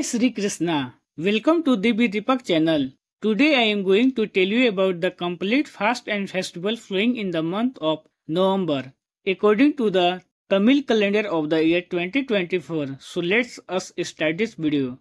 Jai Sri Krishna. Welcome to Dibi Deepak channel. Today I am going to tell you about the complete fast and festival flowing in the month of November according to the Tamil calendar of the year 2024. So let's us start this video.